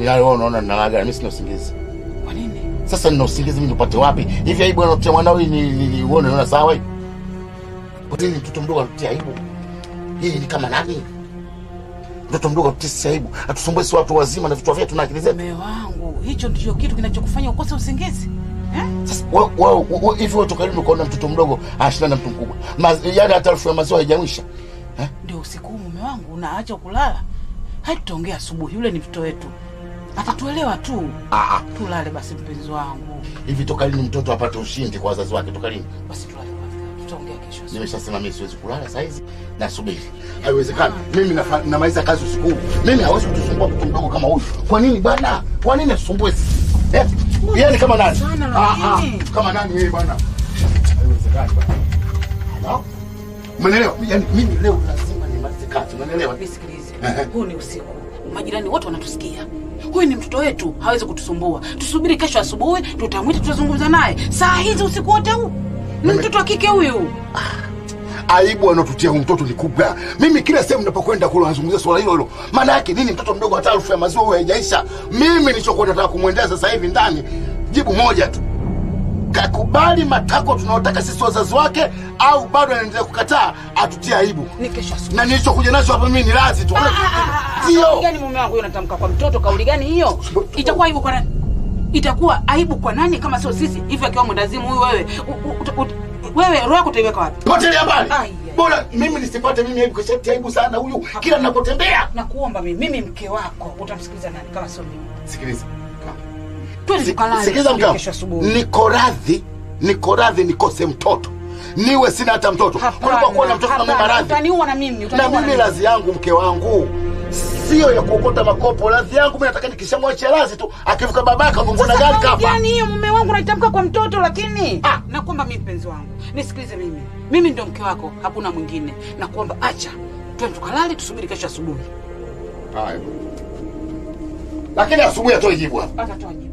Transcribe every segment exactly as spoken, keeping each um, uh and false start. Ni leo unaona nalaga mimi sina usingizi. Kwa nini? Sasa nina usingizi mimi nipate wapi? Hivi aibu anatia mwanao ni uone unaona sawa hivi. Kwa nini mtoto mdogo anatia aibu? Hii ni kama nani? Mtoto mdogo anatia aibu. Atusumbue si watu wazima na vitu vyetu tunaakilizea. Mume wangu, hicho ndicho kitu kinachokufanya ukose usingizi. Sasa wao hivi watu karibu kuona mtoto mdogo anashindana na mtu mkubwa. Yaani hata elfu ya maziwa haijamwisha. Ndio usiku mume wangu unaacha kulala. Haitaongea asubuhi yule ni mtoto wetu. Atatuelewa tu. Ah ah, tulale basi mpenzi wangu. Hivi toka lini mtoto apate ushindi kwa wazazi wake toka lini? Basi tulale basi. Tutaongea kesho. Nimeshasema mimi siwezi kulala saa hizi na subiri. Haiwezekani. Mimi namaliza kazi usiku. Mimi hawezi kutusumbua mtu mdogo kama huyu. Kwa nini bana? Kwa nini nisumbue? Eh? Yeye kama nani? Ah ah, kama nani yeye bana? Haiwezekani bana. Hello? Umeelewa? Yaani mimi leo lazima nimalize kazi. Umeelewa? Nisikilize. Huu ni usiku. Majirani wote wanatusikia. Huyu ni mtoto wetu, hawezi kutusumbua. Tusubiri kesho asubuhi, tutamwita tutazungumza naye. Saa hizi usiku wote huu. Ni mtoto wa kike huyu. Aibu anotutia huyu mtoto ni kubwa. Mimi kila sehemu ninapokwenda kule nazungumzia swala hilo hilo. Maana yake nini mtoto mdogo hata elfu ya maziwa huyu haijaisha? Mimi nilichokuwa nataka kumwendea sasa hivi ndani. Jibu moja tu. Kakubali matako tunaotaka sisi wazazi wake au bado anaendelea kukataa atutia aibu. Ni kesho asubuhi. Na nilichokuja nacho hapa mimi ni radhi tu. Sio. Kauli gani mume wangu huyo anatamka kwa mtoto? Kauli gani hiyo? Itakuwa aibu kwa nani? Itakuwa aibu kwa nani kama sio sisi? Hivi akiwa mwendazimu huyu wewe. Wewe roho yako utaiweka wapi? Potelea habari. Bora mimi nisipate mimi aibu kwa sababu aibu sana huyu kila ninapotembea. Nakuomba mimi mimi mke wako utamsikiliza nani kama sio mimi? Sikiliza. Sikiliza mkao, niko radhi, niko radhi nikose mtoto, niwe sina hata mtoto. Kuliko kuwa na mtoto na mama radhi. Utaniua na mimi, utaniua na mimi. Na mimi radhi yangu mke wangu, sio ya kuokota makopo, radhi yangu mimi nataka nikishamwache radhi tu, akivuka babaka ngongona gari kafa. Yaani hiyo mume wangu unaitamka kwa mtoto lakini nakuomba mimi mpenzi wangu, nisikilize mimi. Mimi ndio mke wako, hakuna mwingine. Nakuomba acha, twende tukalale tusubiri kesho asubuhi. Haya. Lakini asubuhi atoe jibu hapa. Atatoa jibu.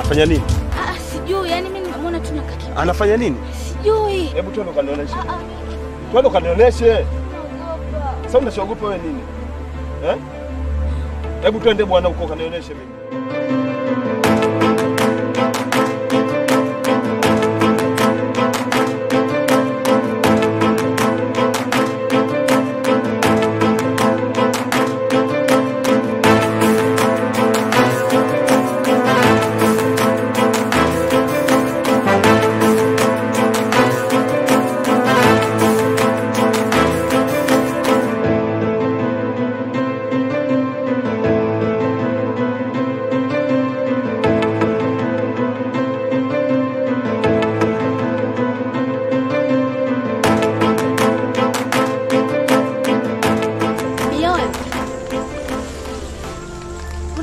Anafanya nini? Ah, sijui. Yaani mimi namuona tu nakakika. Anafanya nini? Sijui. Hebu twende kanionyeshe. Ah ah. Twende kanionyeshe. Sasa unashogopa wewe nini? Eh? Hebu twende bwana huko kanionyeshe mimi.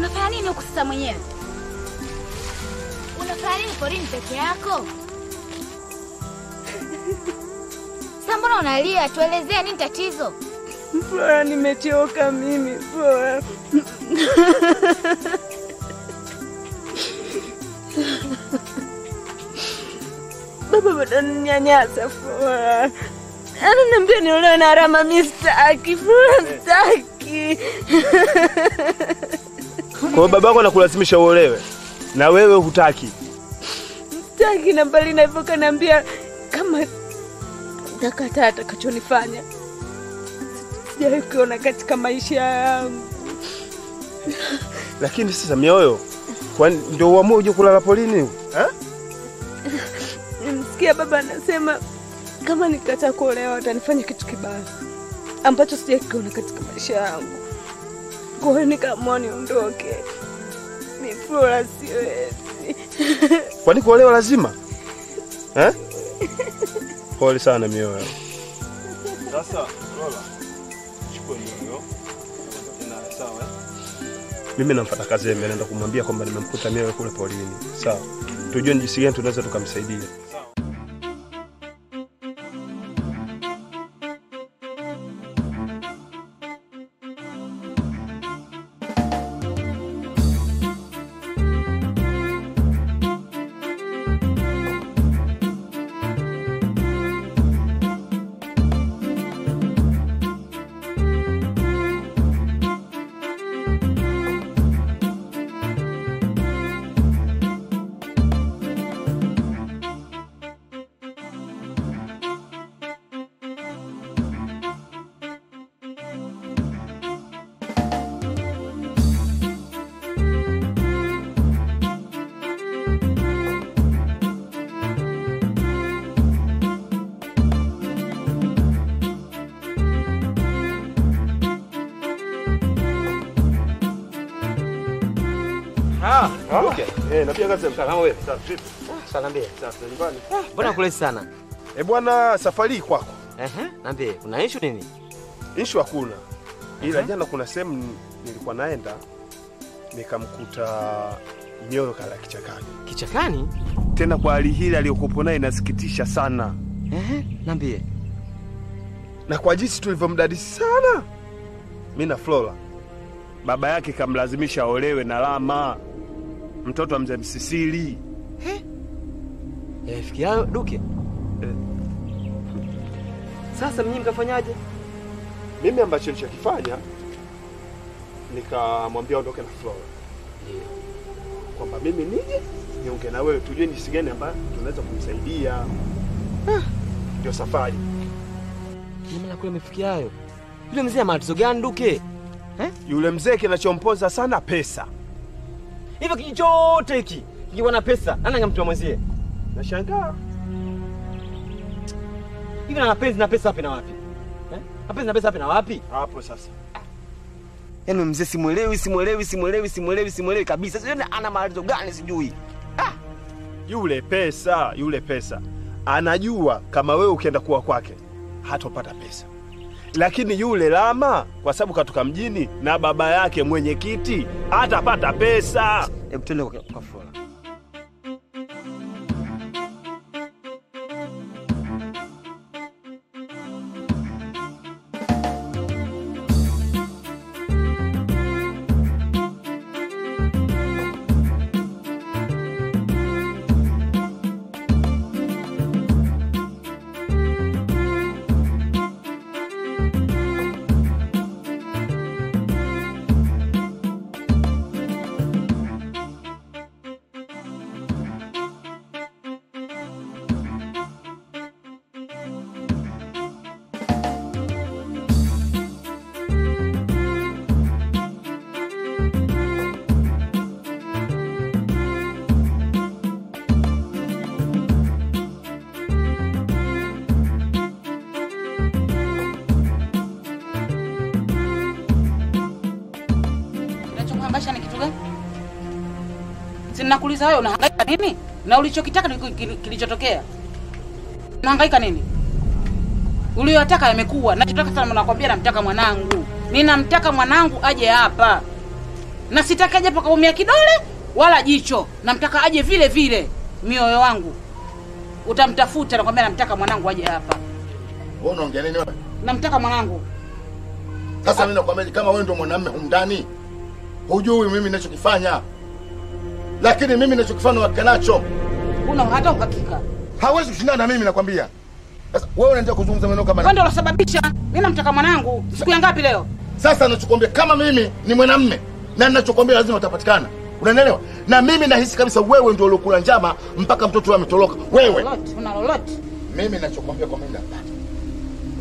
Unafanya nini huku sasa mwenyewe? Unafanya nini porini peke yako? Sasa mbona unalia? Tuelezea nini tatizo? Flora, nimechoka mimi, Flora. Baba bado ananyanyasa, Flora. Ananiambia niolewe na Rama, mimi sitaki, Flora, sitaki. Kwa babako anakulazimisha uolewe na wewe hutaki. Sitaki, na mbali na hivyo kaniambia kama atakataa atakachonifanya. Sijawahi kuona katika maisha yangu. Lakini sasa mioyo, kwa ndio uamue uje kulala polini? Ha? Nimsikia baba anasema kama nikataa kuolewa atanifanya kitu kibaya ambacho sijawahi kuona katika maisha yangu. Kwa hiyo nikaamua niondoke. Ni Flora, siwezi. Kwani kuolewa lazima? Eh? Pole sana mioyo. Sasa Flora, chukua hiyo. Na sawa. Mimi namfuata Kazembe, naenda kumwambia kwamba nimemkuta mioyo kule polini. Sawa. Tujue jinsi gani tunaweza tukamsaidia. Ah, okay. Eh, na pia Kazembe. Salama wewe. Sawa, vipi? Salama bia. Sasa nyumbani. Bwana kule sana. Eh bwana, safari kwako. Ehe, niambie, kuna issue nini? Issue hakuna. Ila jana kuna sehemu nilikuwa naenda nikamkuta mioyo kala kichakani. Kichakani? Tena kwa hali hili aliyokuwa nayo inasikitisha sana. Ehe, niambie. Na kwa jinsi tulivyomdadisi sana. Mimi na Flora. Baba yake kamlazimisha olewe na Rama, mtoto wa mzee Msisili. He? Yafikia Duke? He. Sasa mimi mkafanyaje? Mimi ambacho nilichokifanya nikamwambia ondoke na Flora. Ndio. Kwamba mimi nije niongee na wewe tujue ni sigani ambayo tunaweza kumsaidia. Ah, ndio safari. Mimi na kule mfikia hayo. Yule mzee amatizo gani Duke? He? Yule mzee kinachompoza sana pesa. Hivyo kijote hiki, kiwa na pesa, nani angemtoa mwenzie? Nashangaa. Hivi na mapenzi na pesa wapi na wapi? Eh? Mapenzi na pesa wapi na wapi? Hapo sasa. Yaani mzee simuelewi, simuelewi, simuelewi, simuelewi, simuelewi kabisa. Sasa ana maarizo gani sijui? Ah! Yule pesa, yule pesa. Anajua kama wewe ukienda kuwa kwake, hatopata pesa. Lakini yule Rama kwa sababu katoka mjini na baba yake mwenyekiti atapata pesa. Hebu twende kwa Flora. Nakuuliza wewe unahangaika nini? Na ulichokitaka kilichotokea. Unahangaika nini? Uliyotaka yamekuwa. Nachotaka sana nakwambia namtaka mwanangu. Ninamtaka mwanangu aje hapa. na sitaki aje paka umia kidole wala jicho, namtaka aje vile vile mioyo wangu. Utamtafuta na kwambia namtaka mwanangu aje hapa. Wewe unaongea nini wewe? Namtaka mwanangu. Sasa mimi nakwambia kama wewe ndio mwanamume humdani, hujui mimi ninachokifanya. Lakini mimi ninachokifanya wakati nacho. Una hata uhakika? Hawezi kushindana na mimi nakwambia. Sasa wewe unaendelea kuzungumza maneno kama ndio unasababisha mimi namtaka mwanangu. Siku ya ngapi leo? Sasa ninachokuambia kama mimi ni mwanamume na ninachokuambia lazima utapatikana. Unaelewa? Na mimi nahisi kabisa wewe ndio uliokula njama mpaka mtoto wao ametoroka. Wewe. Una lolote? Mimi ninachokuambia kwa mimi hapana.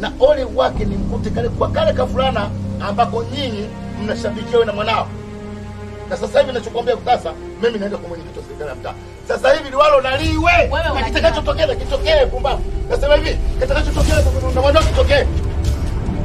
Na ole wake ni mkute kale kwa kale kafulana ambako nyinyi mnashabikia wewe na mwanao. Na sasa hivi ninachokuambia sasa mimi naenda kwa mwenyekiti wa serikali ya mtaa. Sasa hivi liwalo naliwe. Na kitakachotokea kitokee pumbavu. Nasema hivi, kitakachotokea kwa mwanao kitokee.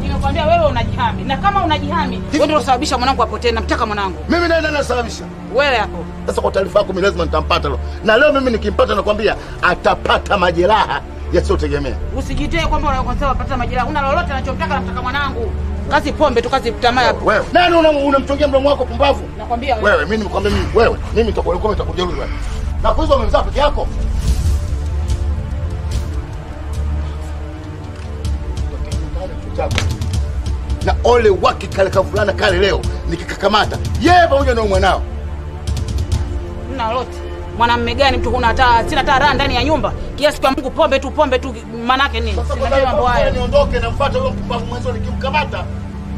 Ninakwambia wewe unajihami. Na kama unajihami, wewe ndio unasababisha mwanangu apotee. Namtaka mwanangu. Mimi naenda nasababisha. Wewe hapo. Sasa kwa taarifa yako mimi lazima nitampata leo. Na leo mimi nikimpata nakwambia atapata majeraha yasiotegemea. Usijitee kwamba unakosa kupata majeraha. Una lolote anachomtaka namtaka mwanangu. Kazi pombe tu kazi tamaa. Wewe. Nani unamchongea mdomo wako pumbavu? Nakwambia wewe. Wewe mimi nikwambia mimi wewe. Mimi nitakuelekea nitakujeruhi wewe. Na kuzo umemzaa peke yako. Na ole wake kale kavulana kale leo nikikakamata yeye pamoja na mwanao. Na lote mwanamume gani mtu kuna hata sina hata raha ndani ya nyumba kiasi kwa Mungu pombe tu pombe tu maana yake nini sina mambo haya niondoke na mfuate huyo mpumbavu mwanzo nikimkamata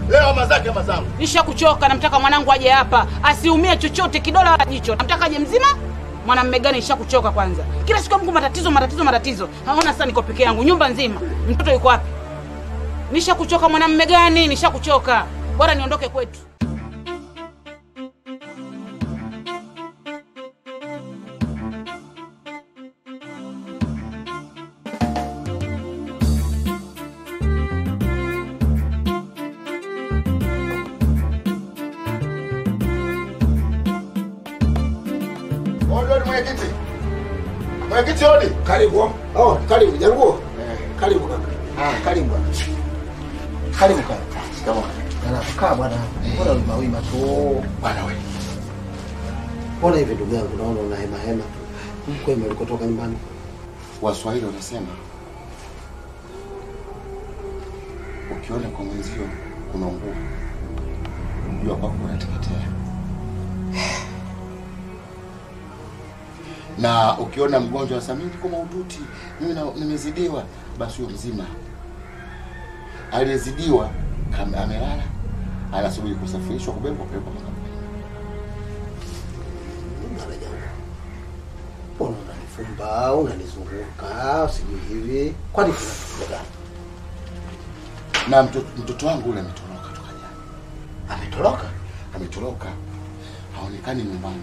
leo mazake mazangu nisha kuchoka namtaka mwanangu aje hapa asiumie chochote kidola wala jicho namtaka aje mzima mwanamume gani nisha kuchoka kwanza kila siku Mungu matatizo matatizo matatizo haona sasa niko peke yangu nyumba nzima mtoto yuko wapi nisha kuchoka mwanamume gani nisha kuchoka bora niondoke kwetu. Mwenyekiti hodi. Karibu. Oh, karibu Jaruo. Karibu kaka. Ah, karibu. Karibu kaka. Shikamoo. Kana kaa bwana. Bora ulimawima tu. Bwana wewe. Bora hivi ndugu yangu naona una hema hema tu. Mkwema ulikotoka nyumbani. Waswahili wanasema ukiona kwa mwenzio kuna nguvu. Unajua kwako unateketea. Na ukiona mgonjwa wa samiti kama uduti mimi nimezidiwa basi huyo mzima aliyezidiwa kama amelala anasubiri kusafirishwa kubebwa pepo kama mimi mbona unanifumba unanizunguka sijui hivi kwa nini unataka na mtoto mtoto wangu yule ametoroka toka jana ametoroka ametoroka haonekani nyumbani.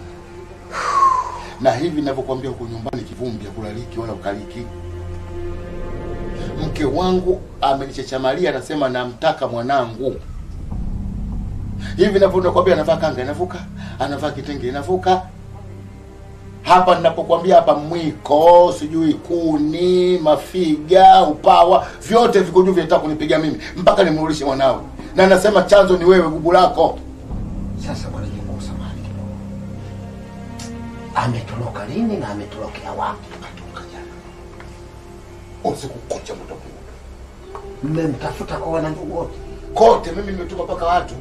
Na hivi ninavyokuambia huko nyumbani kivumbi kulaliki wala ukaliki. Mke wangu amenichachamalia anasema namtaka mwanangu. Hivi ninavyokuambia anavaa kanga inavuka, anavaa kitenge inavuka. Hapa ninapokuambia hapa mwiko, sijui kuni, mafiga, upawa, vyote vikuju vinataka kunipiga mimi mpaka nimrudishe mwanao. Na nasema chanzo ni wewe gugu lako. Sasa bwana ametoroka lini na ametorokea wapi? Katoka jana. Usiku kucha muda huu. Mmemtafuta kwa wanandugu wote. Kote mimi nimetuma mpaka watu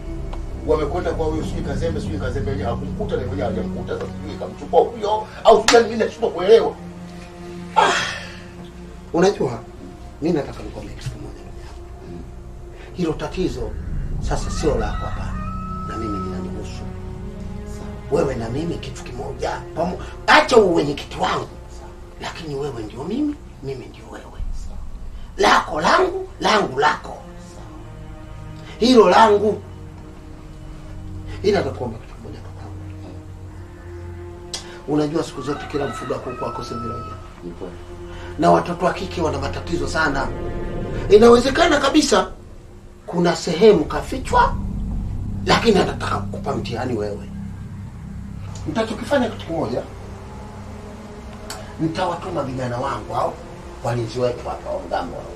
wamekwenda kwa huyo Sijui Kazembe, Sijui Kazembe yeye hakumkuta na yeye hajamkuta sasa sijui kamchukua huyo au sijui mimi nashindwa kuelewa. Ah. Unajua mimi nataka nikwambie kitu kimoja mimi. Hilo tatizo sasa sio lako hapana. Na mimi ninanihusu. Wewe na mimi kitu kimoja. Pamoja acha uwenyekiti wangu. Lakini wewe ndio mimi, mimi ndio wewe. Lako langu, langu lako. Hilo langu. Ila nakuomba kitu kimoja kwangu. Unajua siku zote kila mfugo wako wako semeroja. Na watoto wa kike wana matatizo sana. Inawezekana kabisa kuna sehemu kafichwa lakini anataka kukupa mtihani wewe. Mtachokifanya kitu kimoja nitawatuma vijana wangu hao walinzi wetu hapa wa mgambo hao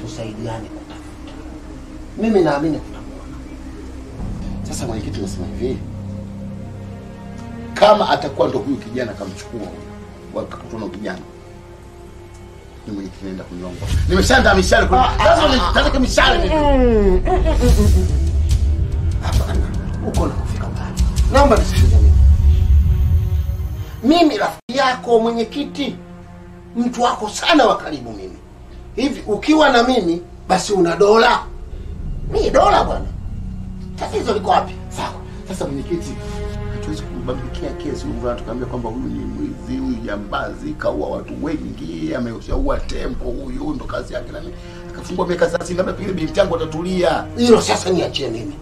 tusaidiane kutafuta mimi naamini tutamwona sasa mwenyekiti nasema hivi kama atakuwa ndo huyu kijana kamchukua huyu wakakutona kijana mimi nitaenda kumlonga nimeshanda mishale kwa lazima nitataka mishale mimi hapana uko na kufika mbali naomba nisishinde mimi mimi rafiki yako mwenyekiti mtu wako sana wa karibu mimi hivi ukiwa na mimi basi una dola mimi dola bwana tatizo liko wapi sawa sasa mwenyekiti hatuwezi kubambikia kesi mvua tukaambia kwamba huyu ni mwizi huyu jambazi kaua watu wengi ameshaua tempo huyu ndo kazi yake na mimi akafungwa miaka thelathini labda pili binti yangu atatulia hilo sasa niachie mimi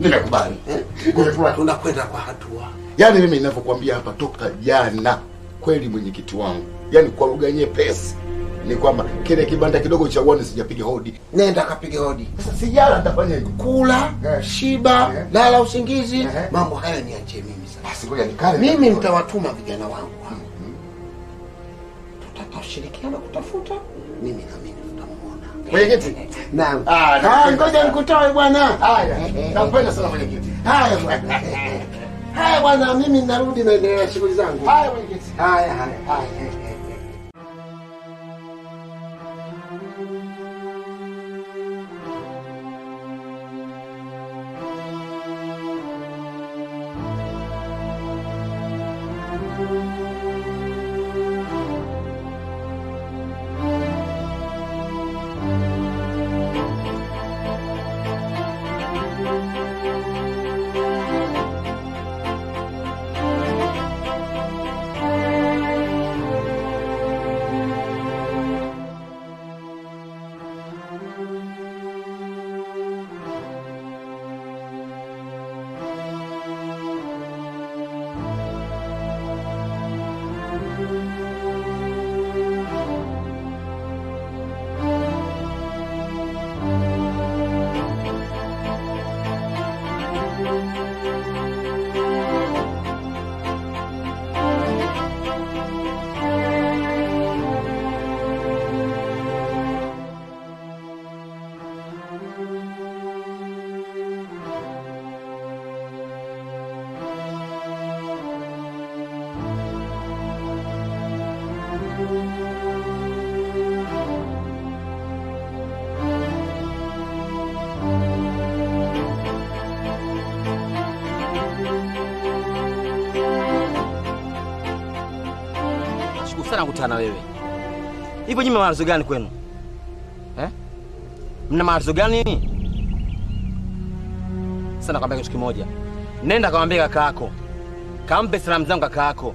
nimekubali eh tunakwenda kwa hatua yani mimi ninavyokuambia hapa toka jana kweli mwenyekiti wangu yani kwa lugha nyepesi ni kwamba kile kibanda kidogo cha uone sijapiga hodi nenda kapige hodi sasa sijala nitafanya kula yeah. Shiba yeah. Lala usingizi yeah. Mambo haya niache mimi sasa basi ngoja nikale mimi nitawatuma vijana wangu mm -hmm. Tutatoshirikiana kutafuta mimi na mimi tutamwona mwenyekiti naam ah ngoja nikutoe bwana haya nakupenda sana mwenyekiti haya bwana haya bwana mimi ninarudi naendelea shughuli zangu haya mwenyekiti haya haya haya na wewe. Ipo nyinyi mawazo gani kwenu? Eh? Mna mawazo gani? Sana kwambia kitu kimoja. Nenda kaambie kaka yako. Kampe salamu zangu kaka yako.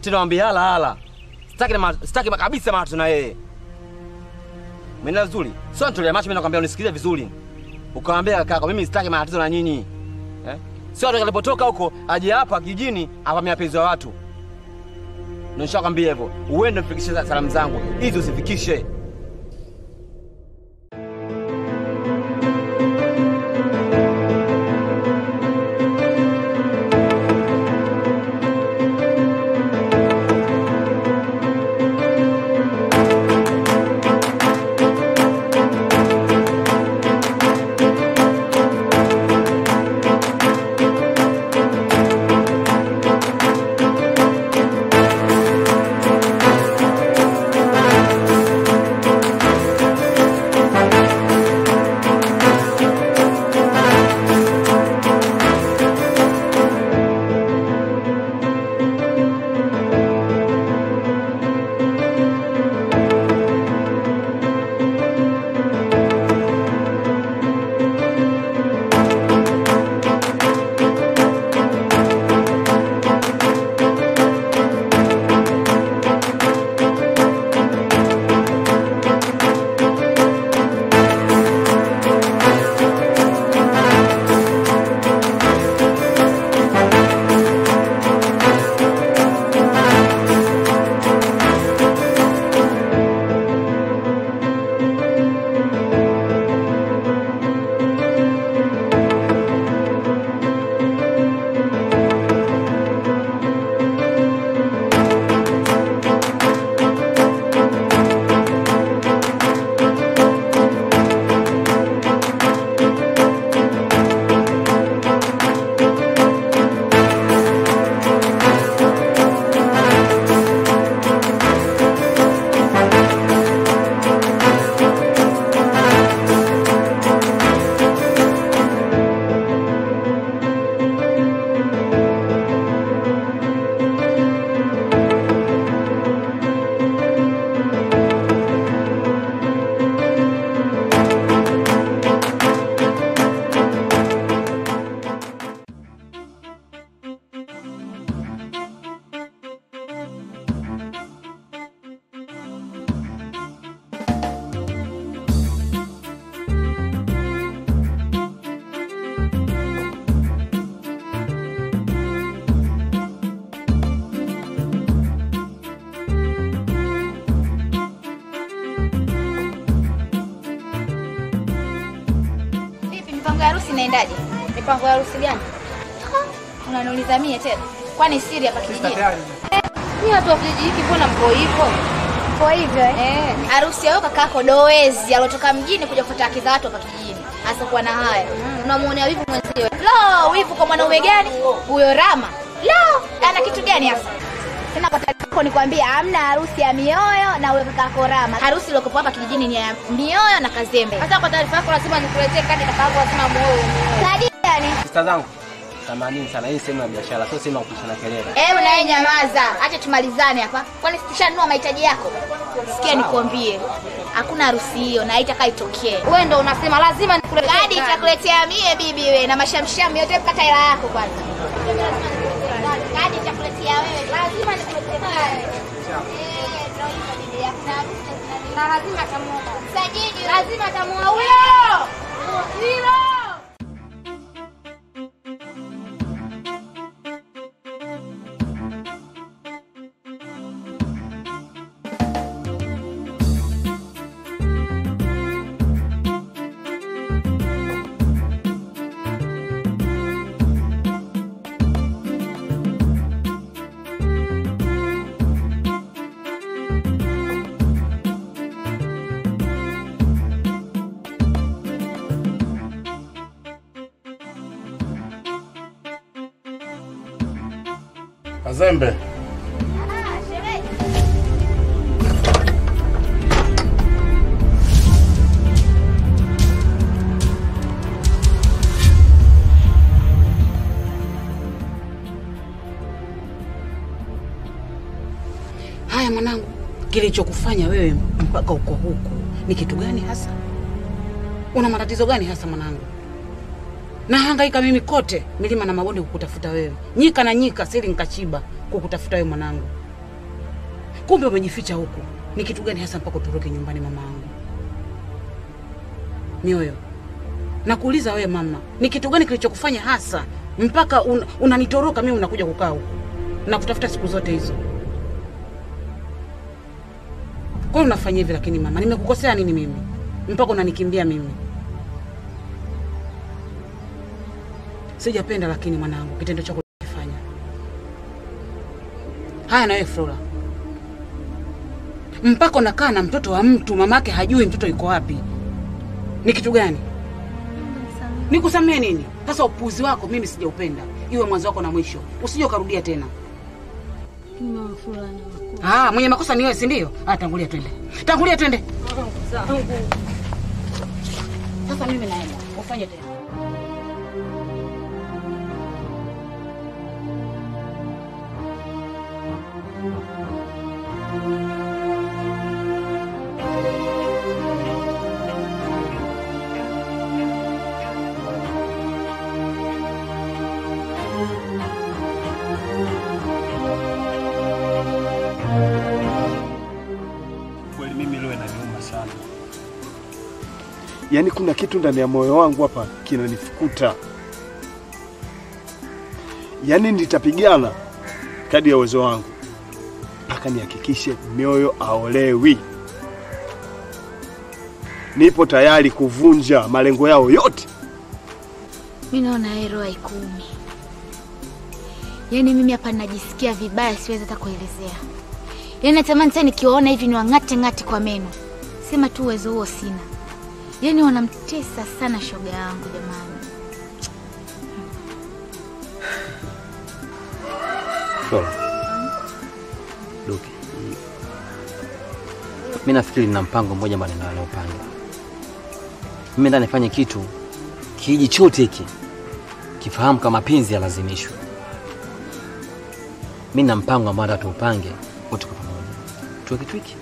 Tunaambia hala hala. Sitaki na sitaki kabisa mawazo na yeye. Mimi nzuri. Sio nitolia macho mimi nakwambia unisikilize vizuri. Ukaambia kaka yako mimi sitaki matatizo na nyinyi. Eh? Sio atakapotoka huko aje hapa kijijini avamia penzi wa watu. Nisha kwambia hivyo uende mfikishe salamu zangu hizo usifikishe mnaendaje? Mipango ya harusi gani? Unaniuliza mimi tena. Kwani siri hapa kijijini? Ni watu wa kijiji hiki mbona mko hivyo? Kwa hivyo eh, harusi yao kakako doezi alotoka mjini kuja kufuata haki za watu hapa kijijini. Hasa kwa na haya. Unamwonea wivu mwenziwe. Lo, wivu kwa mwanaume gani? Huyo Rama. Lo, ana kitu gani hasa? Tena kwa taliko nikwambia hamna harusi ya mioyo na huyo kakako Rama. Harusi iliyokuwa hapa kijijini ni ya mioyo na Kazembe. Hata kwa taarifa yako lazima nikuletee kadi takapo asema moyo. Kadi gani? Sister zangu. Samahani sana, hii sema biashara, sio sema kupishana kelele. Eh, na yeye nyamaza. Acha tumalizane hapa. Kwani situshanunua mahitaji yako? Sikia nikwambie. Hakuna harusi hiyo na haitakaitokee. Wewe ndio unasema lazima nikuletea. Hadi nitakuletea mie bibi wewe na mashamsham yote mpaka hela yako kwanza. Hadi nitakuletea wewe. Lazima nikuletea. Eh, ndio hiyo bibi yako na harusi na lazima tamuoa. Sajidi lazima tamuoa huyo. Hilo Kazembe. Ah, shemeji. Haya mwanangu, kilichokufanya wewe mpaka uko huko ni kitu gani hasa? Una matatizo gani hasa mwanangu? Na hangaika mimi kote, milima na mabonde kukutafuta wewe. Nyika na nyika, siri nikachiba kukutafuta wewe mwanangu. Kumbe umejificha huko. Ni kitu gani hasa mpaka utoroke nyumbani mamangu? Mioyo. Nakuuliza wewe mama, ni kitu gani kilichokufanya hasa mpaka un, unanitoroka mimi unakuja kukaa huko? Na kutafuta siku zote hizo. Kwa unafanya hivi lakini mama, nimekukosea nini mimi? Mpaka unanikimbia mimi? Sijapenda lakini mwanangu kitendo chako kufanya. Haya na wewe Flora. Mpaka unakaa na mtoto wa mtu mamake hajui mtoto yuko wapi. Ni kitu gani? Nikusamee nini? Sasa upuuzi wako mimi sijaupenda. Iwe mwanzo wako na mwisho. Usije ukarudia tena. Mama Flora ni makosa. Ah, mwenye makosa ni wewe si ndio? Ah, tangulia twende. Tangulia twende. Sasa mimi naenda. Ufanye tena. Yaani kuna kitu ndani ya moyo wangu hapa kinanifukuta. Yaani nitapigana kadri ya uwezo wangu mpaka nihakikishe mioyo aolewi. Nipo tayari kuvunja malengo yao yote. Mimi naona hero haikumi. Yaani mimi hapa najisikia vibaya siwezi hata kuelezea. Yaani natamani sana nikiona hivi ni wangate ngati kwa meno. Sema tu uwezo huo sina. Yaani wanamtesa sana shoga yangu jamani. Sawa. Look. Mimi nafikiri nina mpango mmoja mbali na wale upande. Mimi ndio nifanye kitu kijiji chote hiki kifahamu kama mapenzi yalazimishwa. Mimi na mpango ambao hata upange wote kwa pamoja. Tuwe kitu hiki.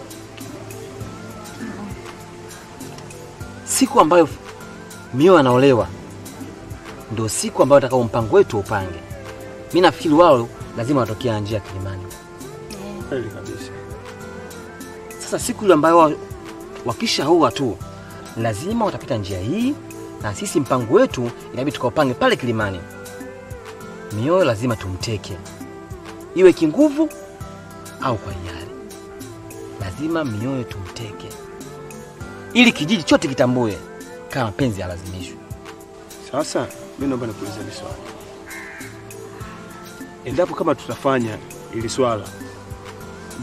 Siku ambayo mioyo anaolewa ndio siku ambayo atakao mpango wetu upange. Mimi nafikiri wao lazima watokea njia Kilimani. Kweli yeah. Kabisa. Sasa siku ambayo wakisha huwa tu lazima watapita njia hii na sisi mpango wetu inabidi tukaupange pale Kilimani. Mioyo lazima tumteke. Iwe kinguvu au kwa hiari. Lazima mioyo tumteke. Ili kijiji chote kitambue kama penzi halazimishwi. Sasa, mimi naomba nikuulize swali. Endapo kama tutafanya ili swala,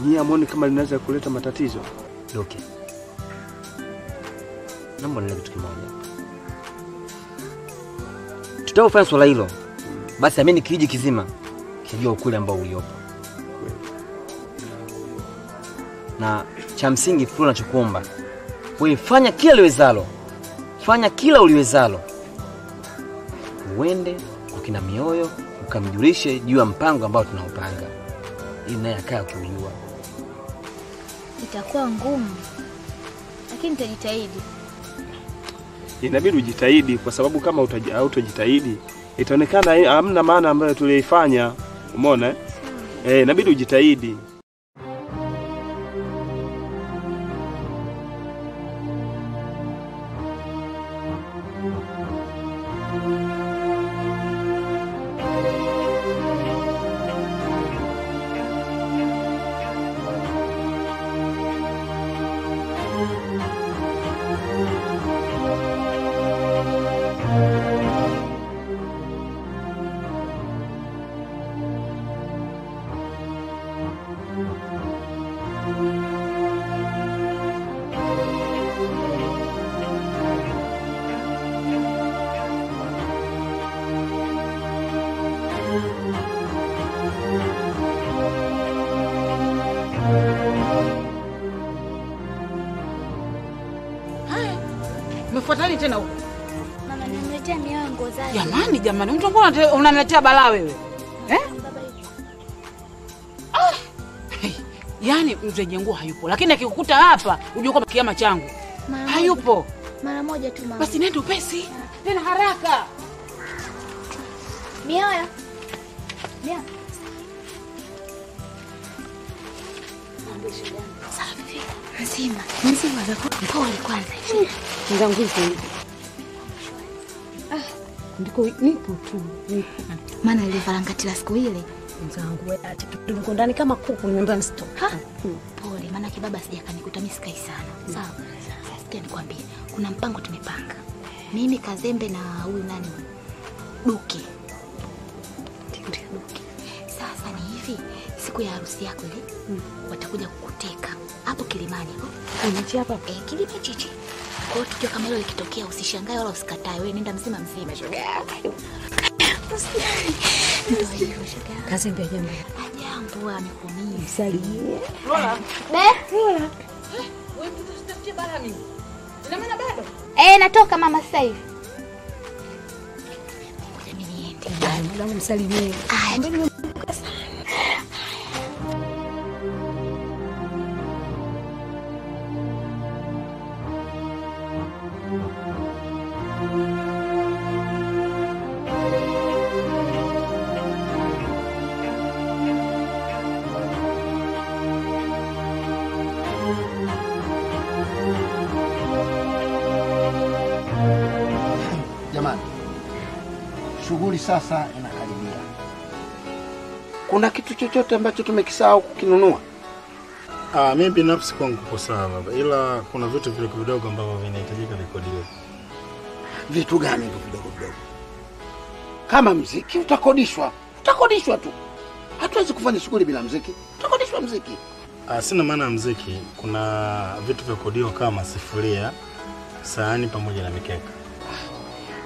nyinyi amoni kama linaweza kuleta matatizo? Okay. Naomba nile kitu kimoja. Tutafanya swala hilo. Basi ameni kijiji kizima kijua ukule ambao uliopo. Na cha msingi fulani nachokuomba, wewe fanya kila uwezalo. Fanya kila uliwezalo. Uende ukina mioyo ukamjulishe juu ya mpango ambao tunaupanga. Ili naye akae kujua. Itakuwa ngumu. Lakini nitajitahidi. Inabidi ujitahidi kwa sababu kama utajitahidi itaonekana hamna maana ambayo tulifanya. Umeona? Eh, e, inabidi ujitahidi. Umefuatani tena huko? Mama nimeletea miwa ngozaji. Jamani jamani, mtu mbona unaniletea balaa wewe? Eh? Ah! Hey, yani mzee Jengo hayupo, lakini akikukuta hapa unajua kwamba kiama changu. Mama, hayupo. Mara moja tu mama. Basi nenda upesi. Tena haraka. Mioyo. Mioyo. Safi. Nzima. Nzima za pole kwanza. Ndanguzi. Ah, ndiko nipo tu. Maana ile varangati la siku ile nzangu wewe tulikuwa ndani kama kuku nimeambiwa nisitoke. Pole maana kibaba sijakanikuta mimi sikai sana. Sawa. Sasa nikwambie kuna mpango tumepanga. Mimi Kazembe na huyu nani? Duke. Sasa ni hivi siku ya harusi yako ile watakuja kukuteka hapo Kilimani. Unachia hapa? Eh, Kilimani chichi. Kwa tukio kama hilo likitokea usishangae wala usikatae, wewe nenda mzima mzima. Kazembe jambo. Jambo amekuumia. Salimia. Lola. Be? Lola. Wewe mtoto usitafutie bala mimi. Ina maana bado? Eh, natoka mama sasa hivi. Mimi niende. Ndio msalimie. Ah, ndio. Shughuli sasa inakaribia. Kuna kitu chochote ambacho tumekisahau kukinunua? Ah, mimi binafsi kwangu kwa sana, ila kuna vitu vile vidogo ambavyo vinahitajika vikodiwe. Vitu gani hivyo vidogo vidogo? Kama muziki utakodishwa, utakodishwa tu. Hatuwezi kufanya shughuli bila muziki. Utakodishwa muziki. Ah, sina maana ya muziki, kuna vitu vya kodiwa kama sifuria, sahani pamoja na mikeka.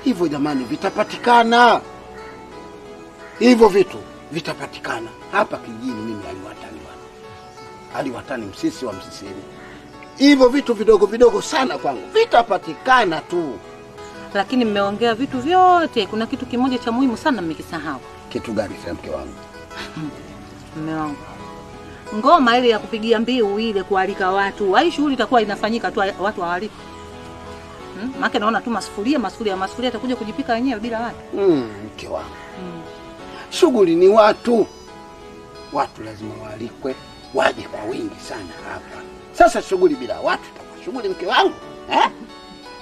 Hivyo jamani vitapatikana. Hivyo vitu vitapatikana. Hapa kijijini mimi aliwatani bwana. Aliwatani msisi wa msisi. Hivyo vitu vidogo vidogo sana kwangu. Vitapatikana tu. Lakini mmeongea vitu vyote. Kuna kitu kimoja cha muhimu sana mmekisahau. Kitu gani sasa mke wangu? Mume wangu. Ngoma ile ya kupigia mbiu ile kualika watu. Hai shughuli itakuwa inafanyika tu watu hawaliki. Hmm? Maana naona tu masufuria masufuria masufuria atakuja kujipika wenyewe bila watu. Mm, mke wangu. Mm. Shughuli ni watu. Watu lazima waalikwe, waje kwa wingi sana hapa. Sasa shughuli bila watu itakuwa shughuli mke wangu. Eh?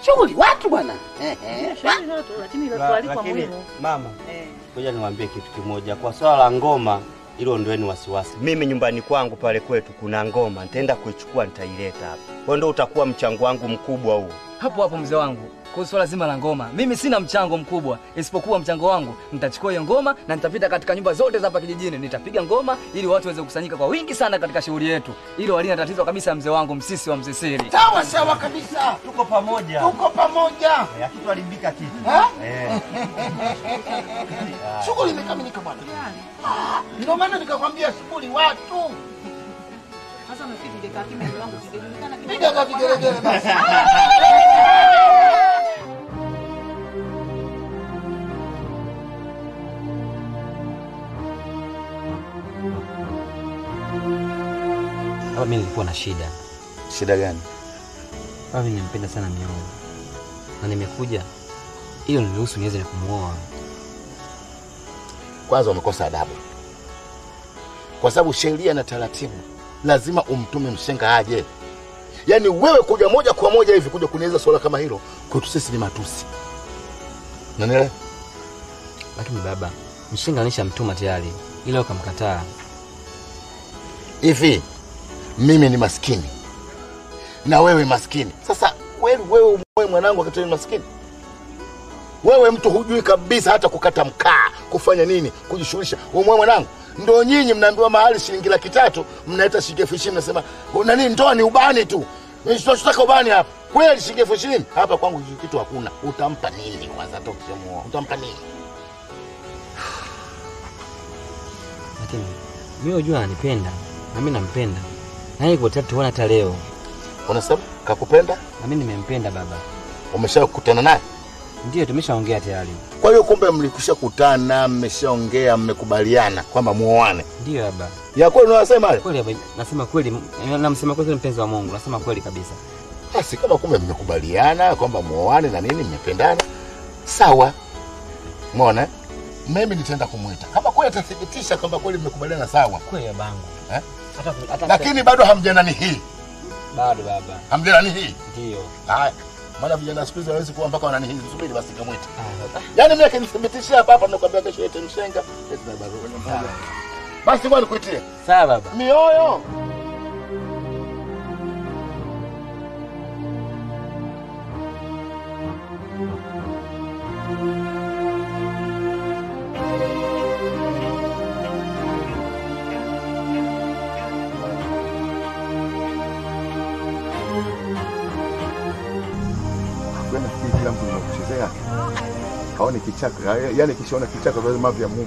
Shughuli watu bwana. Eh eh. Shughuli ndio tu lakini ile tualikwa muhimu. Mama. Eh. Ngoja niwaambie kitu kimoja kwa swala la ngoma hilo ndio enu wasiwasi. Mimi nyumbani kwangu pale kwetu kuna ngoma, nitaenda kuichukua nitaileta hapa. Kwa ndio utakuwa mchango wangu mkubwa huo. Hapo hapo mzee wangu Kwa swala zima la ngoma, mimi sina mchango mkubwa, isipokuwa mchango wangu nitachukua hiyo ngoma na nitapita katika nyumba zote za hapa kijijini, nitapiga ngoma ili watu waweze kusanyika kwa wingi sana katika shughuli yetu. Hilo halina tatizo kabisa mzee wangu Msisi wa Msisiri. Sawa sawa kabisa. Tuko pamoja. Tuko pamoja. Ya kitu alimbika kitu. Eh. Shughuli imekamilika bwana. Ndio maana nikakwambia shughuli watu. Sasa nafikiri dakika mimi wangu sijajulikana kitu. Piga kwa vigelegele basi. Mimi nilikuwa na shida. Shida gani? Mimi nilimpenda sana mioyo. Na nimekuja hiyo niruhusu niweze kumuoa. Kwanza umekosa adabu. Kwa sababu sheria na taratibu lazima umtume mshenga aje. Yaani wewe kuja moja kwa moja hivi kuja kunieleza swala kama hilo, kwetu sisi ni matusi. Unanielewa? Lakini baba, mshenga alishamtuma tayari ila akamkataa. Hivi mimi ni maskini na wewe maskini. Sasa kweli wewe wewe mwanangu akatoa maskini? Wewe mtu hujui kabisa hata kukata mkaa, kufanya nini, kujishughulisha. Wewe mwanangu, ndio nyinyi mnaambiwa mahali shilingi laki tatu, mnaita shilingi elfu ishirini mnasema, "Una nini ndoa ni ubani tu." Mimi sitotaka ubani hapa. Kweli shilingi elfu ishirini hapa kwangu kitu hakuna. Utampa nini kwanza tokio muoa? Utampa nini? Lakini mimi unajua ananipenda, na mimi nampenda. Na yeye kwa tatu hata leo. Unasema kakupenda? Na mimi nimempenda baba. Umeshakutana naye? Ndiyo, tumeshaongea tayari. Kwa hiyo kumbe mlikushakutana, mmeshaongea, mmekubaliana kwamba muoane. Ndiyo baba. Ya kweli unasema hali? Kweli baba, nasema kweli, namsema kweli mpenzi wa Mungu, nasema kweli kabisa. Basi kama kumbe mmekubaliana kwamba muoane na nini mmependana, sawa. Umeona? Mimi nitaenda kumuita. Kama kweli atathibitisha kwamba kweli mmekubaliana sawa. Kweli babangu. Eh? Lakini bado hamjanani hii. Bado baba. Hamjanani hii? Ndiyo. Haya. Maana vijana siku hizi hawezi kuwa mpaka wananihizi, subiri basi kamwita. Yaani mimi akinithibitishia hapa hapa ninakwambia kesho yetu mshenga, eti na barua. Basi bwana nikuitie. Sawa baba. Mioyo. Kaone kichaka, yale kishaona kichaka kwa mavi ya Mungu.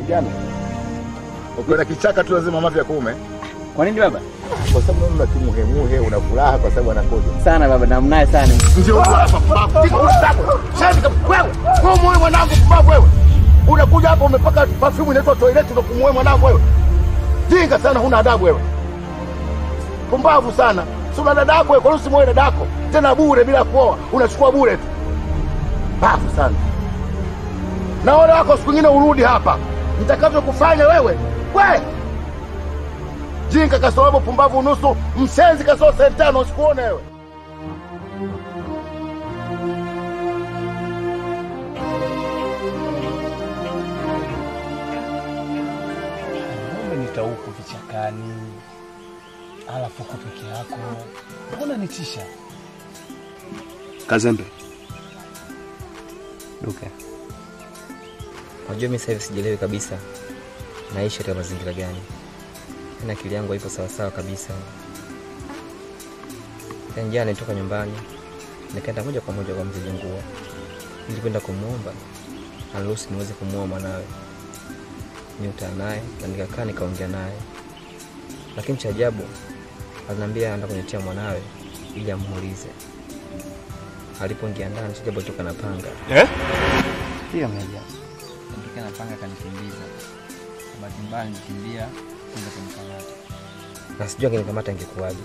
Kijana, ukiona kichaka tu lazima mavi ya kuume. Kwa nini baba? Kwa sababu mimi nakimuhemuhe, una furaha kwa sababu anakoja. Sana baba, namnaye sana. Ndio hapa, baba. Sasa wewe, kwa moyo wangu baba wewe. Unakuja hapa umepaka perfume inaitwa toilet na kumuoa mwanangu wewe. Jinga sana, huna adabu wewe. Pumbavu sana. Si una dadaku wewe, kwa nini usimuoe dadako? Tena bure bila kuoa, unachukua bure tu. Pumbavu sana. Na wale wako siku nyingine urudi hapa. Nitakavyo kufanya wewe. Wewe. Jinga kasoro pumbavu nusu, msenzi kasoro sentano usikuone wewe. Huko vichakani alafu kupeke yako mbona nitisha Kazembe duka unajua mimi sasa sijielewi kabisa naishi katika mazingira gani na akili yangu haipo sawa sawa kabisa. Jana nilitoka nyumbani nikaenda moja kwa moja kwa mzee Nguo nilikwenda kumuomba aruhusu niweze kumuoa mwanawe. Niuta naye na nikakaa nikaongea naye. Lakini cha ajabu aliniambia anaenda kunitia mwanawe ili amuulize. Alipoingia ndani cha ajabu toka na panga. Eh? Pia mmoja. Toka na panga kanikimbiza. Bahati mbaya nilikimbia kwenda kumkamata. Na sijui angenikamata ingekuwaje.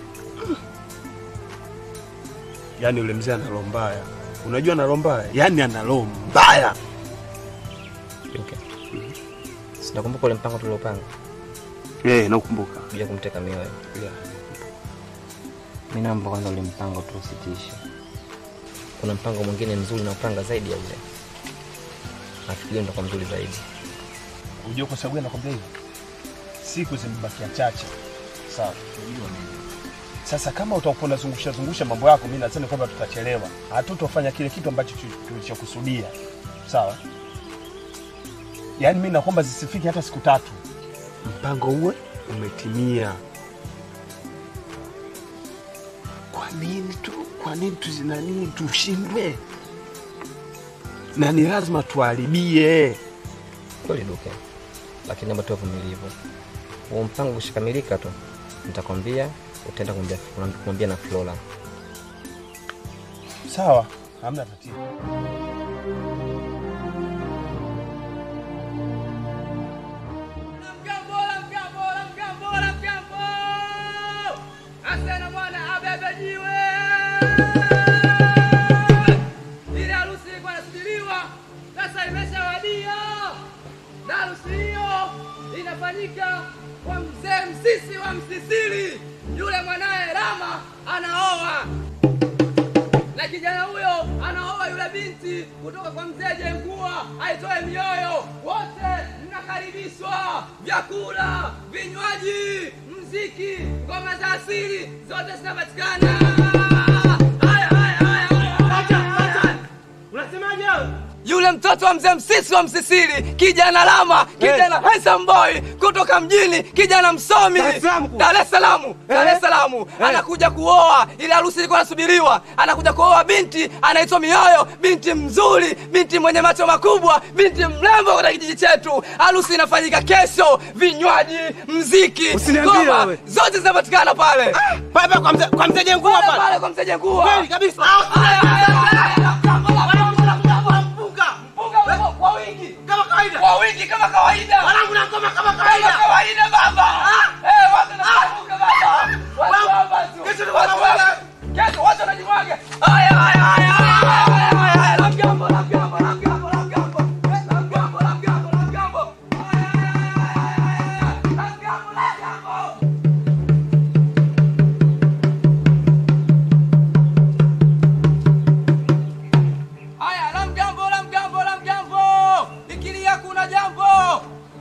Yaani yule mzee ana roho mbaya. Unajua ana roho mbaya? Yaani ana roho mbaya. Okay. Nakumbuka ile mpango tuliopanga. Eh, yeah, nakumbuka. Bila kumteka mioyo. Yeah. Mimi naomba kwanza ile mpango tusitishe. Kuna mpango mwingine mzuri na upanga zaidi ya ule. Nafikiri ndio kwa mzuri zaidi. Unajua kwa sababu nakwambia hivi. Siku zimebakia chache. Sawa. Unajua nini? Sasa kama utakuwa zungusha zungusha mambo yako, mimi nasema kwamba tutachelewa. Hatutofanya kile kitu ambacho tulichokusudia. Sawa? Yaani mimi naomba zisifike hata siku tatu. Mpango uwe umetimia. Kwa nini tu? Kwa nini tuzinani tushindwe? Na ni lazima tuharibie. Kweli ndoke. Lakini namba tu vumilivu. Huo mpango ushikamilika tu. Nitakwambia utaenda kumbia kumbia na Flora. Sawa, hamna tatizo. Kwa mzee msisi wa Msisili, yule mwanae Rama anaoa. Na kijana huyo anaoa yule binti kutoka kwa mzee Jengua aitoe Mioyo. Wote mnakaribishwa, vyakula, vinywaji, muziki, ngoma za asili zote zinapatikana. Haya haya haya haya. Unasemaje wewe? Yule mtoto wa mzee Msisi wa Msisili, kijana Lama, kijana hey. Handsome boy kutoka mjini, kijana msomi Dar es Salaam, Dar es Salaam hey. Anakuja kuoa, ile harusi ilikuwa inasubiriwa. Anakuja kuoa binti anaitwa Mioyo, binti mzuri, binti mwenye macho makubwa, binti mrembo kutoka kijiji chetu. Harusi inafanyika kesho, vinywaji, muziki, ngoma zote zinapatikana pale. Ah, pale kwa mzee kwa mzee Jengua pale. Pale kwa mzee Jengua. Kweli kabisa. Kwa wiki kama kawaida. Wanangu na ngoma kama kawaida. Kama kawaida baba. Eh, watu wanafunga baba. Watu baba tu. Kesho tunakutana. Kesho watu wanajimwaga. Haya haya haya haya haya. Lamgambo lamgambo lamgambo lamgambo. Lamgambo lamgambo lamgambo. Haya haya haya haya. Lamgambo lamgambo. Haya lamgambo lamgambo lamgambo. Ikilia kuna jambo.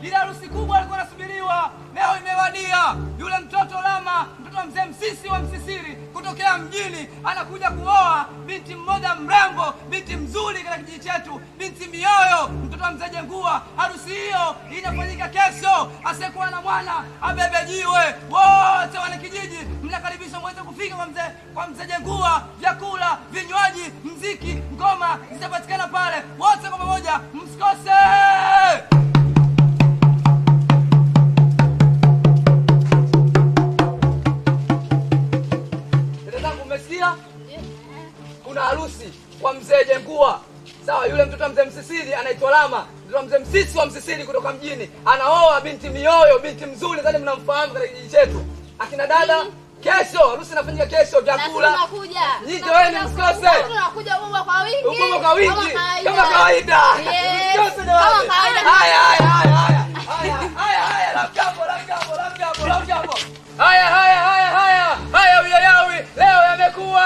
Ile harusi kubwa alikuwa anasubiriwa leo imewadia. Yule mtoto Lama, mtoto wa mzee Msisi wa Msisiri kutokea mjini, anakuja kuoa binti mmoja mrembo, binti mzuri katika kijiji chetu, binti Mioyo, mtoto wa mzee Jengua. Harusi hiyo inafanyika kesho. Asiyekuwa na mwana abebe jiwe. Wote wana kijiji mnakaribishwa mwende kufika kwa mzee kwa mzee Jengua. Vyakula, vinywaji, muziki, ngoma zitapatikana pale. Wote kwa pamoja msikose. Kuna harusi kwa mzee Jengua. Sawa, yule mtoto wa mzee Msisili anaitwa Lama, mtoto wa mzee Msisi wa Msisili kutoka mjini. Anaoa binti Mioyo, binti mzuri, nadhani mnamfahamu katika kijiji chetu. Akina dada, kesho harusi inafanyika kesho, vyakula. Nyinyi wewe msikose. Tunakuja huko kwa wingi. Huko kwa wingi. Kama kawaida. Msikose na wewe. Haya haya haya haya. Haya haya haya la kapo la kapo la kapo la kapo. Haya haya haya haya. Haya huyo yawi leo yamekuwa.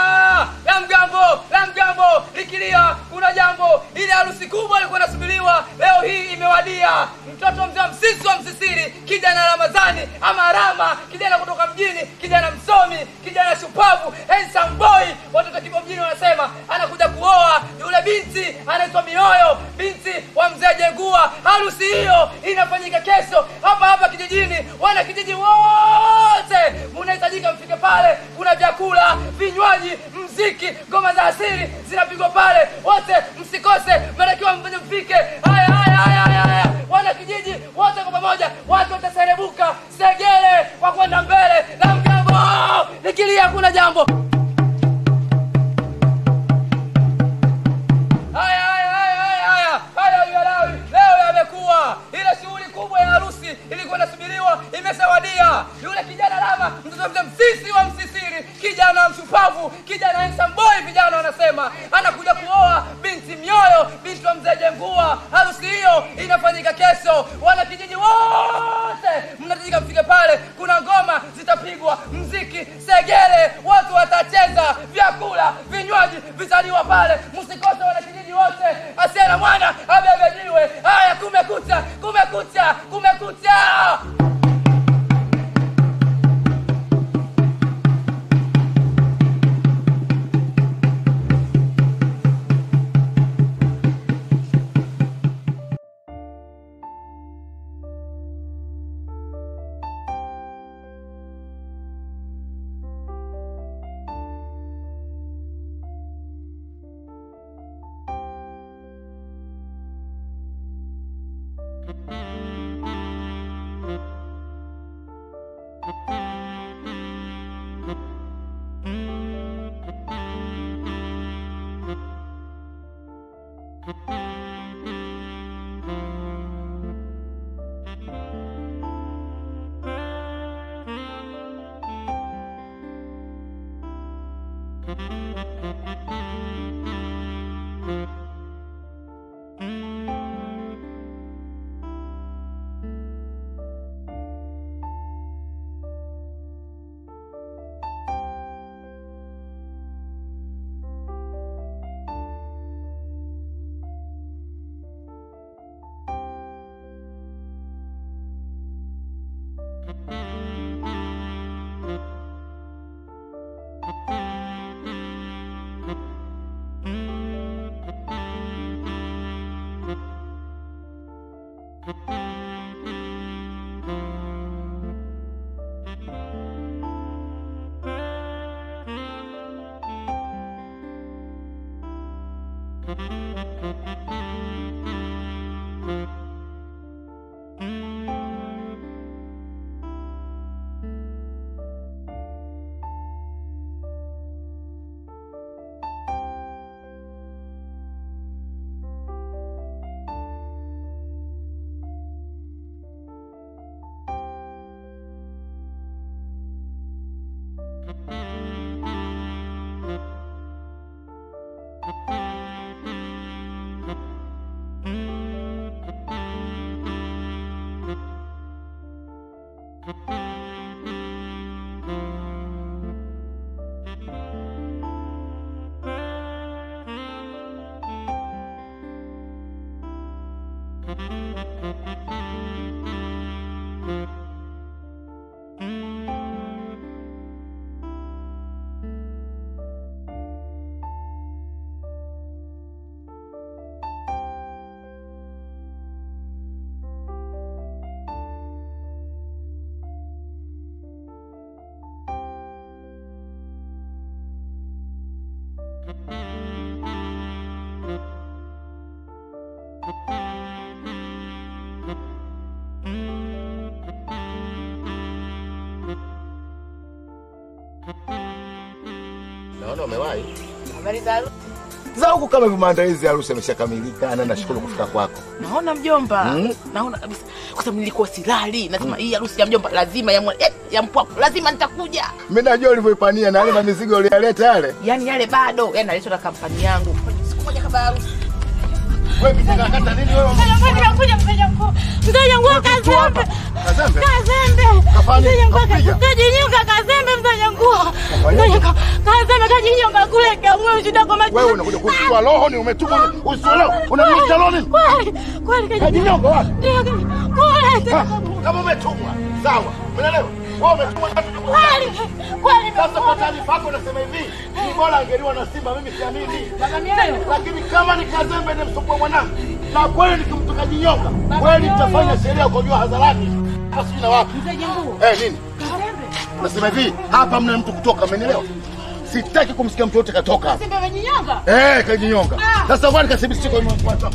Lamgambo, lamgambo, likilia kuna jambo. Ile harusi kubwa ilikuwa inasubiriwa, leo hii imewadia. Mtoto mzee Msisi wa Msisiri, kijana Ramadhani, ama Rama, kijana kutoka mjini, kijana msomi, kijana shupavu, handsome boy, watoto kipo mjini wanasema, anakuja kuoa yule binti anaitwa Mioyo, binti wa mzee Jengua. Harusi hiyo inafanyika kesho hapa hapa kijijini. Wana kijiji wote mnahitajika mfike pale. Kuna vyakula, vinywaji, muziki, ngoma za asili zinapigwa pale. Wote msikose, mnatakiwa mfanye mfike. Haya haya haya haya. Wana kijiji wote kwa pamoja, watu wataserebuka, segele kwa kwenda mbele. Lamgambo, nikilia kuna jambo. Haya haya haya haya. Haya yalawi, leo yamekuwa. Ile shughuli kubwa ya harusi ilikuwa inasubiriwa, imeshawadia. Yule kijana Lama, mtoto wa Msisi wa Msisiri, kijana mshupavu, kijana handsome boy, vijana wanasema, anakuja kuoa binti Mioyo, binti wa mzee Jengua. Harusi hiyo inafanyika kesho. Wana kijiji wote mnatajika mfike pale. Kuna ngoma zitapigwa, muziki, segele, watu watacheza, vyakula, vinywaji vitaliwa pale. Msikose wana kijiji wote. Asiye na mwana abebe jiwe. Haya kumekucha, kumekucha. Umewahi? Habari za harusi. Za huko kama vimaandalizi ya harusi yameshakamilika na nashukuru kufika kwako. Naona mjomba. Hmm? Naona kabisa kwa sababu nilikuwa silali. Nasema hii harusi ya mjomba lazima ya mwa, eh, ya mpwako lazima nitakuja. Mimi najua ulivyoipania na yale mizigo uliyaleta yale. Yaani yale bado yanaletwa na kampani yangu. Siku moja kabla harusi. Wewe mtaka kata nini wewe? Nakuja mkaja mko. Mzaja ngua Kazembe. Kazembe. Kazembe. Kafanya kujinyuka Kazembe mzaja ngua. Mzaja Kazembe kajinyo ngakule kamwe ushinda kwa maji. Wewe unakuja kutua roho ni umetupa usielewe. Unaniita roho nini? Kweli kweli kajinyo kwa wapi? Ndio kweli. Kama umetumwa sawa. Unaelewa? Wewe umetumwa na mtu. Kweli kweli. Sasa kwa taarifa yako unasema hivi. Ni bora angeliwa na Simba mimi siamini. Lakini kama ni Kazembe ni msumbua mwanangu. Na kweli nikimtoka jinyonga. Kweli nitafanya sheria kwa jua hadharani. Basi na wapi? Eh nini? Unasema hivi hapa mna mtu kutoka umeelewa? Sitaki kumsikia mtu yote katoka. Kazembe amejinyonga? Eh kajinyonga. Sasa kwani Kazembe siko imefuata.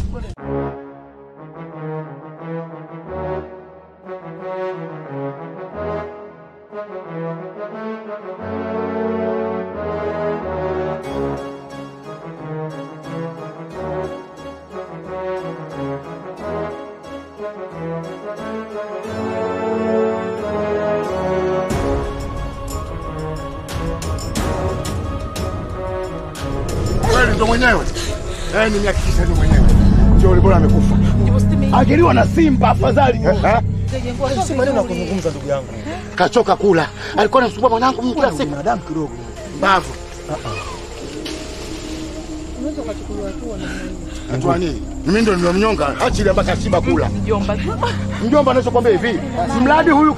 Yaani niakisha ni mwenyewe. Ndio bora amekufa. Angeliwa na Simba afadhali. Si maneno ya kuzungumza ndugu yangu. Kachoka kula. Alikuwa anamsumbua mwanangu mkula siku. Mwanadamu kidogo. Mbavu. Ah ah. Mwanzo kachukuliwa hatua na nani? Hatua nini? Mimi ndio nimemnyonga. Acha ile mpaka Simba kula. Mjomba. Mjomba anaweza kwambia hivi. Mradi huyu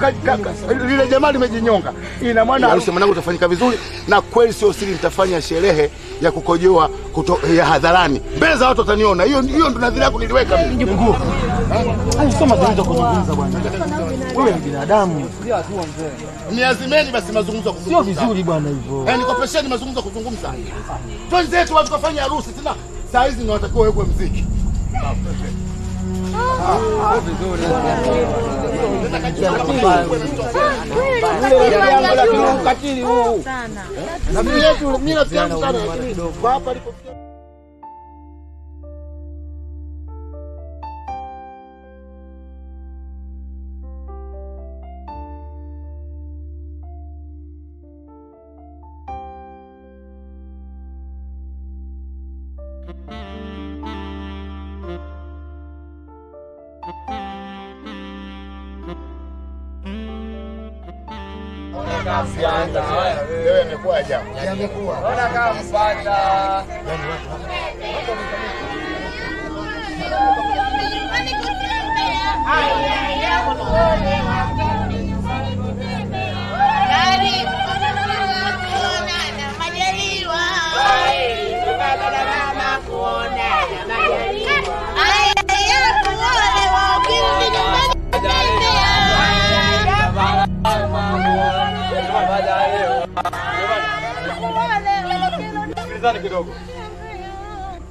lile jamaa limejinyonga. Ina maana harusi mwanangu utafanyika vizuri na kweli sio siri nitafanya sherehe ya kukojoa ya hadharani mbele za watu wataniona. Hiyo hiyo ndo nadhira yako niliweka mimi. Nguvu. Ai soma zilizo kuzungumza bwana. Wewe ni binadamu. Sio hatua mzee. Niazimeni basi mazungumzo kuzungumza. Sio vizuri bwana hivyo. Eh nikopesheni mazungumzo kuzungumza. Twende zetu watu kufanya harusi tena. Saa hizi ndio watakiwa wekwe muziki. Ah vizuri. Katili huu sana. Na mimi yetu mimi na tiamu sana kwa hapa alipofikia.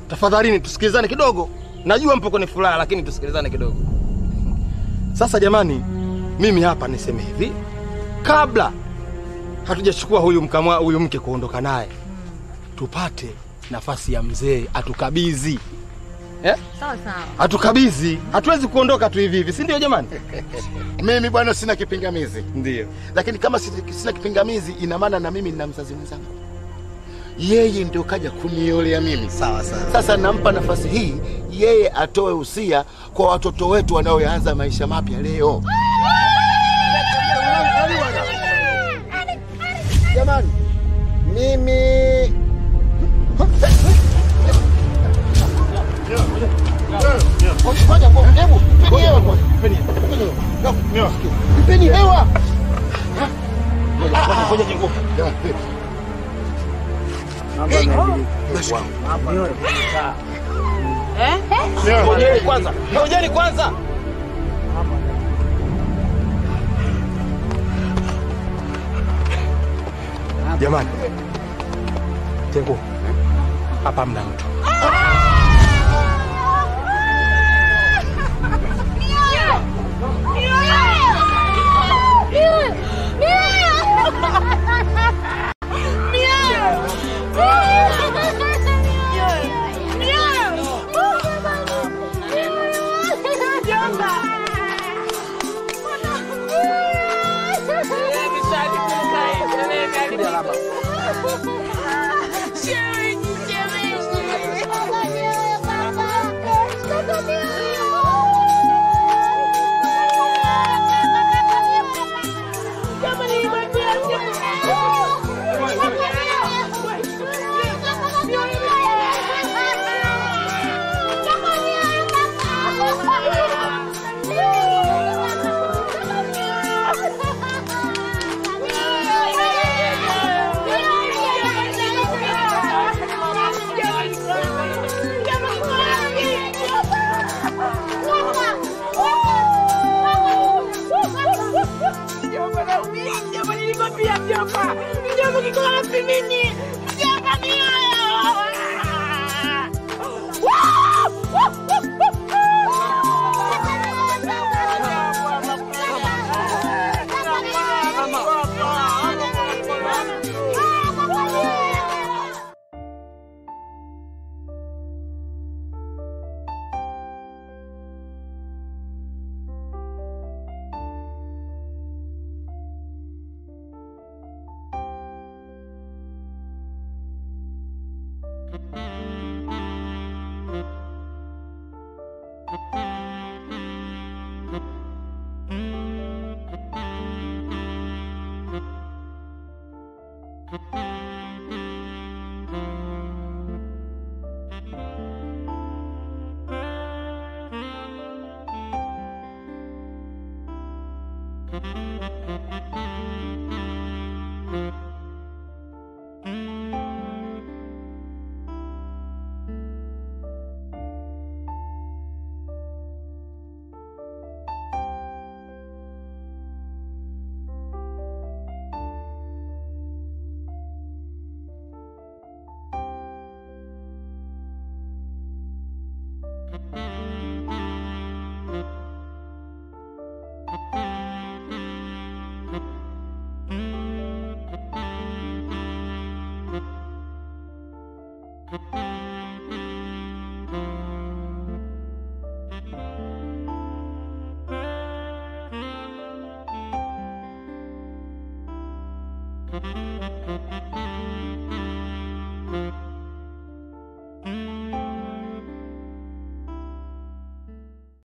Tafadhalini tusikilizane kidogo. Najua mpo kwenye furaha lakini tusikilizane kidogo. Sasa jamani, mimi hapa niseme hivi, kabla hatujachukua huyu mkamwa huyu mke kuondoka naye, tupate nafasi ya mzee atukabidhi. Eh? Sawa sawa. Atukabidhi. Hatuwezi kuondoka tu hivi hivi, si ndio jamani? Mimi bwana sina kipingamizi. Ndio. Lakini kama sina kipingamizi ina maana na mimi nina mzazi mzangu. Yeye ndio kaja kuniolea mimi. Sawa sawa. Sasa nampa nafasi hii yeye atoe usia kwa watoto wetu wanaoanza maisha mapya leo. Jamani, mimi Mpeni hewa. Ngoja kingo. Ngojeni kwanza. Ngojeni kwanza. Jamani. Tengo. Hapa mna mtu. Thank you.